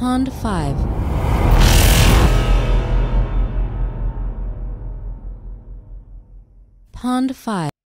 Pond5. Pond5.